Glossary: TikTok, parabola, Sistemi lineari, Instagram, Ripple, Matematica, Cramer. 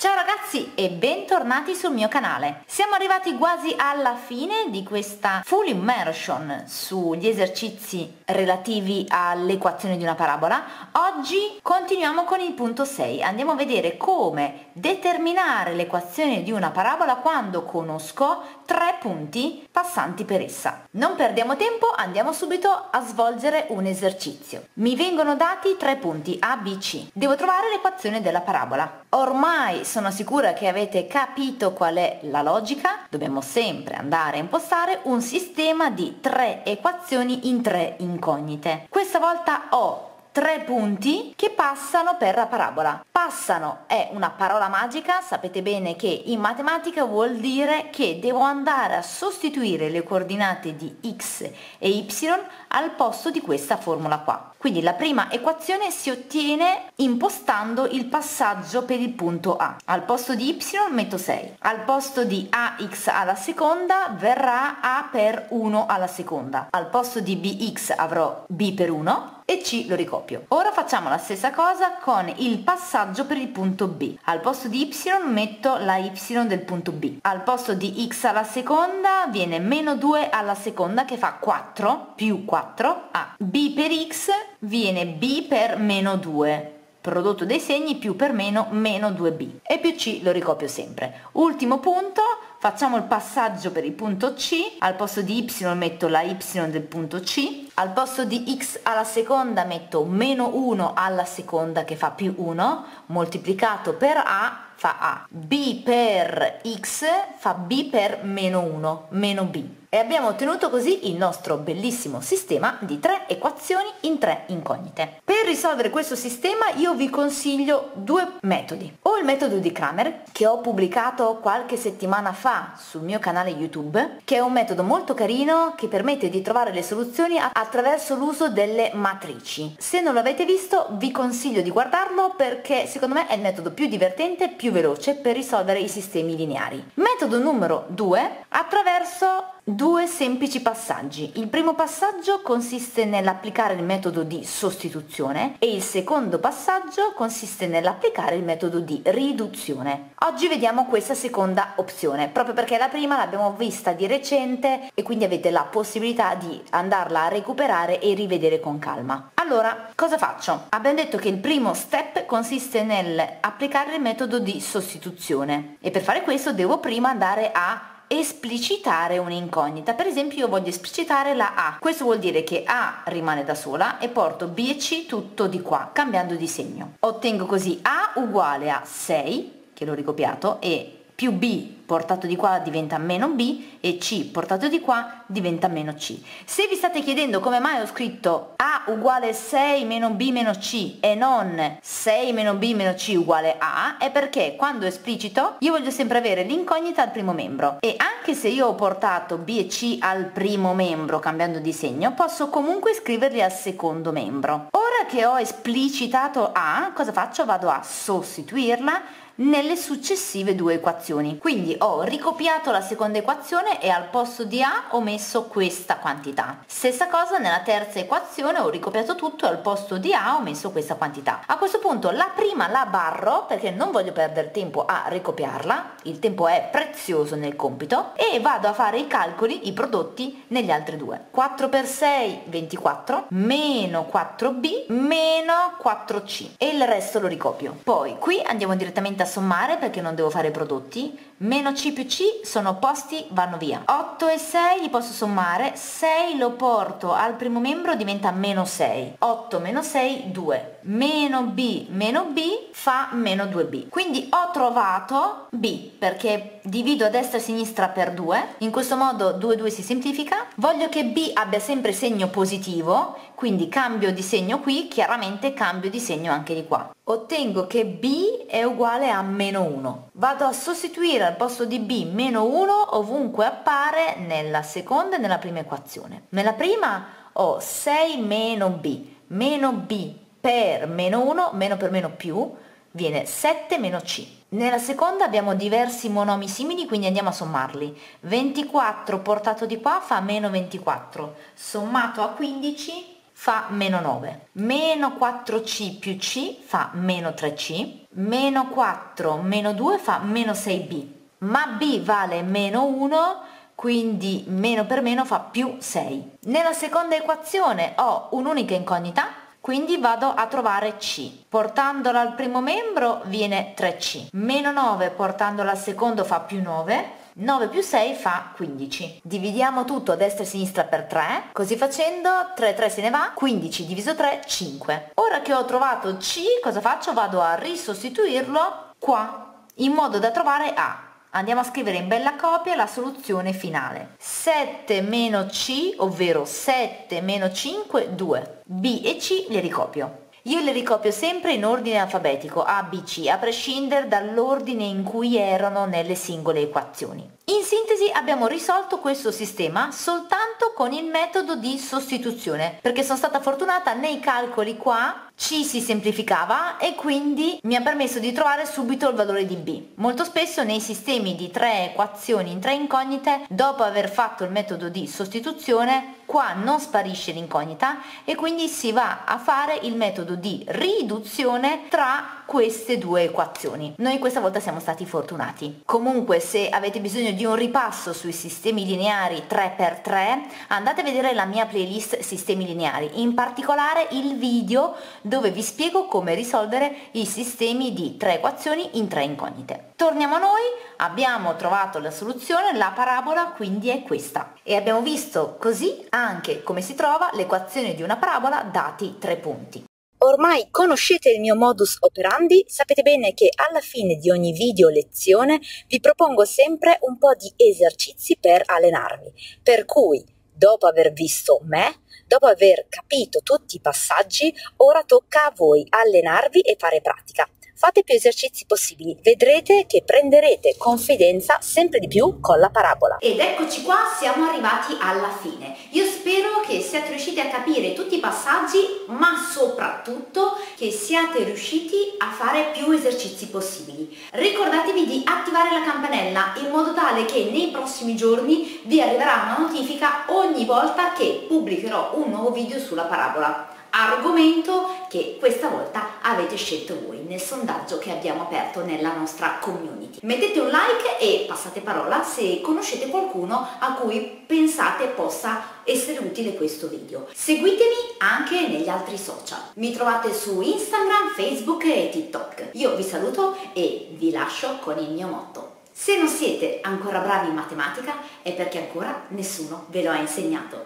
Ciao ragazzi e bentornati sul mio canale. Siamo arrivati quasi alla fine di questa full immersion sugli esercizi relativi all'equazione di una parabola. Oggi continuiamo con il punto 6, andiamo a vedere come determinare l'equazione di una parabola quando conosco tre punti passanti per essa. Non perdiamo tempo, andiamo subito a svolgere un esercizio. Mi vengono dati tre punti A, B, C. Devo trovare l'equazione della parabola. Ormai sono sicura che avete capito qual è la logica. Dobbiamo sempre andare a impostare un sistema di tre equazioni in tre incognite. Questa volta ho tre punti che passano per la parabola. Passano è una parola magica, sapete bene che in matematica vuol dire che devo andare a sostituire le coordinate di x e y al posto di questa formula qua. Quindi la prima equazione si ottiene impostando il passaggio per il punto A. Al posto di y metto 6, al posto di ax alla seconda verrà a per 1 alla seconda, al posto di bx avrò b per 1 e c lo ricopio. Ora facciamo la stessa cosa con il passaggio per il punto B. Al posto di y metto la y del punto B, al posto di x alla seconda viene meno 2 alla seconda che fa 4 più 4 A, b per x viene b per meno 2, prodotto dei segni, più per meno meno 2b, e più c lo ricopio sempre. Ultimo punto, facciamo il passaggio per il punto C, al posto di y metto la y del punto C, al posto di x alla seconda metto meno 1 alla seconda che fa più 1, moltiplicato per A fa A, b per x fa b per meno 1, meno b. E abbiamo ottenuto così il nostro bellissimo sistema di tre equazioni in tre incognite. Per risolvere questo sistema io vi consiglio due metodi. O il metodo di Cramer, che ho pubblicato qualche settimana fa sul mio canale YouTube, che è un metodo molto carino che permette di trovare le soluzioni attraverso l'uso delle matrici. Se non l'avete visto vi consiglio di guardarlo perché secondo me è il metodo più divertente e più veloce per risolvere i sistemi lineari. Metodo numero 2, attraverso due semplici passaggi. Il primo passaggio consiste nell'applicare il metodo di sostituzione e il secondo passaggio consiste nell'applicare il metodo di riduzione. Oggi vediamo questa seconda opzione, proprio perché la prima l'abbiamo vista di recente e quindi avete la possibilità di andarla a recuperare e rivedere con calma. Allora, cosa faccio? Abbiamo detto che il primo step consiste nell'applicare il metodo di sostituzione e per fare questo devo prima andare a esplicitare un'incognita. Per esempio io voglio esplicitare la A, questo vuol dire che A rimane da sola e porto B e C tutto di qua cambiando di segno. Ottengo così A uguale a 6, che l'ho ricopiato, e più B portato di qua diventa meno B e C portato di qua diventa meno C. Se vi state chiedendo come mai ho scritto A uguale 6 meno B meno C e non 6 meno B meno C uguale A, è perché quando esplicito io voglio sempre avere l'incognita al primo membro, e anche se io ho portato B e C al primo membro cambiando di segno posso comunque scriverli al secondo membro. Ora che ho esplicitato A, cosa faccio? Vado a sostituirla nelle successive due equazioni. Quindi ho ricopiato la seconda equazione e al posto di A ho messo questa quantità. Stessa cosa nella terza equazione, ho ricopiato tutto e al posto di A ho messo questa quantità. A questo punto la prima la barro perché non voglio perdere tempo a ricopiarla, il tempo è prezioso nel compito, e vado a fare i calcoli, i prodotti negli altri due. 4 per 6 24, meno 4b, meno 4c, e il resto lo ricopio. Poi qui andiamo direttamente a sommare perché non devo fare prodotti. Meno c più c sono opposti, vanno via. 8 e 6 li posso sommare, 6 lo porto al primo membro diventa meno 6, 8 meno 6 2, meno b fa meno 2b. Quindi ho trovato b perché divido a destra e a sinistra per 2, in questo modo 2 2 si semplifica. Voglio che b abbia sempre segno positivo, quindi cambio di segno qui, chiaramente cambio di segno anche di qua. Ottengo che b è uguale a meno 1. Vado a sostituire al posto di b meno 1 ovunque appare nella seconda e nella prima equazione. Nella prima ho 6 meno b per meno 1, meno per meno più, viene 7 meno c. Nella seconda abbiamo diversi monomi simili, quindi andiamo a sommarli. 24 portato di qua fa meno 24, sommato a 15 fa meno 9, meno 4c più c fa meno 3c, meno 4 meno 2 fa meno 6b, ma b vale meno 1, quindi meno per meno fa più 6. Nella seconda equazione ho un'unica incognita, quindi vado a trovare c. Portandola al primo membro viene 3c, meno 9 portandola al secondo fa più 9, 9 più 6 fa 15. Dividiamo tutto a destra e a sinistra per 3, così facendo 3, 3 se ne va, 15 diviso 3, 5. Ora che ho trovato c, cosa faccio? Vado a risostituirlo qua, in modo da trovare a. Andiamo a scrivere in bella copia la soluzione finale. 7 meno c, ovvero 7 meno 5, 2. B e c le ricopio. Io le ricopio sempre in ordine alfabetico, A, B, C, a prescindere dall'ordine in cui erano nelle singole equazioni. In sintesi abbiamo risolto questo sistema soltanto con il metodo di sostituzione, perché sono stata fortunata nei calcoli qua, C si semplificava e quindi mi ha permesso di trovare subito il valore di B. Molto spesso nei sistemi di 3 equazioni in 3 incognite, dopo aver fatto il metodo di sostituzione, qua non sparisce l'incognita e quindi si va a fare il metodo di riduzione tra queste due equazioni. Noi questa volta siamo stati fortunati. Comunque, se avete bisogno di un ripasso sui sistemi lineari 3x3, andate a vedere la mia playlist Sistemi lineari, in particolare il video dove vi spiego come risolvere i sistemi di 3 equazioni in 3 incognite. Torniamo a noi, abbiamo trovato la soluzione, la parabola quindi è questa. E abbiamo visto così anche come si trova l'equazione di una parabola dati 3 punti. Ormai conoscete il mio modus operandi, sapete bene che alla fine di ogni video lezione vi propongo sempre un po' di esercizi per allenarvi, per cui dopo aver visto me, dopo aver capito tutti i passaggi, ora tocca a voi allenarvi e fare pratica. Fate più esercizi possibili, vedrete che prenderete confidenza sempre di più con la parabola. Ed eccoci qua, siamo arrivati alla fine. Io spero che siate riusciti a capire tutti i passaggi, ma soprattutto che siate riusciti a fare più esercizi possibili. Ricordatevi di attivare la campanella in modo tale che nei prossimi giorni vi arriverà una notifica ogni volta che pubblicherò un nuovo video sulla parabola. Argomento che questa volta avete scelto voi nel sondaggio che abbiamo aperto nella nostra community. Mettete un like e passate parola se conoscete qualcuno a cui pensate possa essere utile questo video. Seguitemi anche negli altri social. Mi trovate su Instagram, Facebook e TikTok. Io vi saluto e vi lascio con il mio motto. Se non siete ancora bravi in matematica è perché ancora nessuno ve lo ha insegnato.